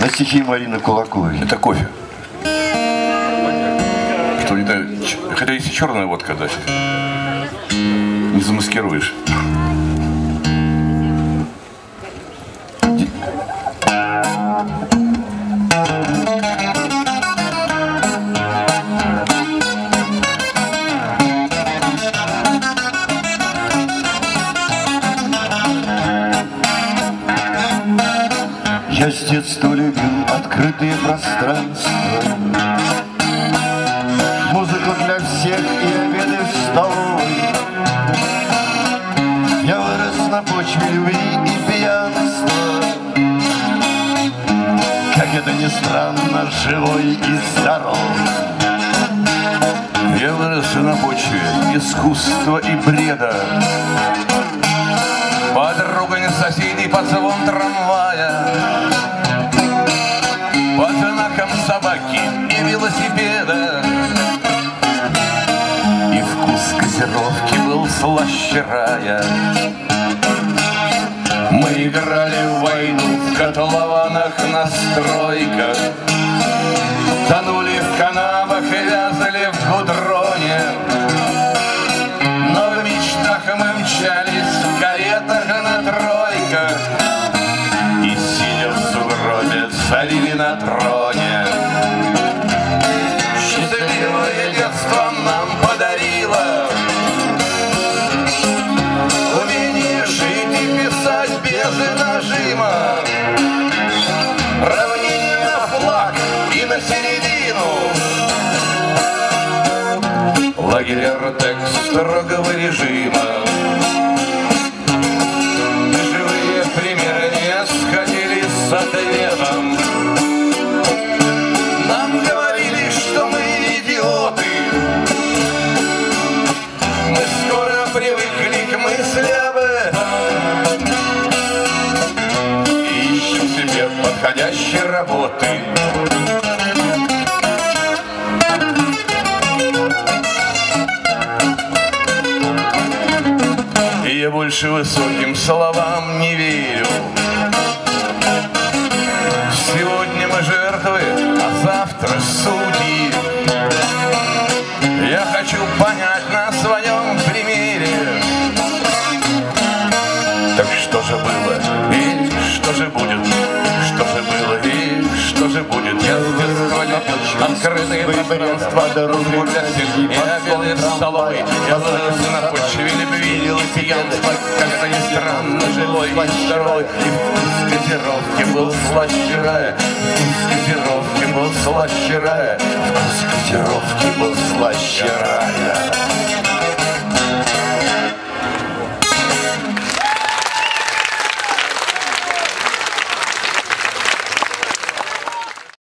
На стихи Марины Кулаковой. Это кофе. Что не дает. Хотя есть и черная водка, да. Не замаскируешь. Я с детства любил открытые пространства, музыку для всех и обеды в столовой. Я вырос на почве любви и пьянства, как это ни странно, живой и здоров. Я вырос на почве искусства и бреда, под ругань соседей, под звон трамвая, под знаком собаки и велосипеда. И вкус газировки был слаще рая. Мы играли в войну в котлованах на стройках, тонули в канавах и вязали в гудроне. Но в мечтах мы мчались в каретах на тройках и, сидя в сугробе, царили на троне. Счастливое детство нам подарило умение жить и писать без нажима, равнение на флаг и на середину. Лагерь «Артек» строгого режима, живые примеры не сходили с ответом. Нам говорили, что мы идиоты. Мы скоро привыкли к мысли об этом и ищем себе подходящие работы. Я больше высоким словам не верю. Сегодня мы жертвы, а завтра судьи. Я хочу понять на своем примере. Так что же было и что же будет? Что же было и что же будет? Я с детства любил открытые пространства, дружбу для всех, я обедал в столовой. Я вырос на почве любви и пьянства, как-то не странно, живой и здоровой. И вкус газировки был слаще рая, вкус газировки был слаще рая, вкус газировки был слаще рая.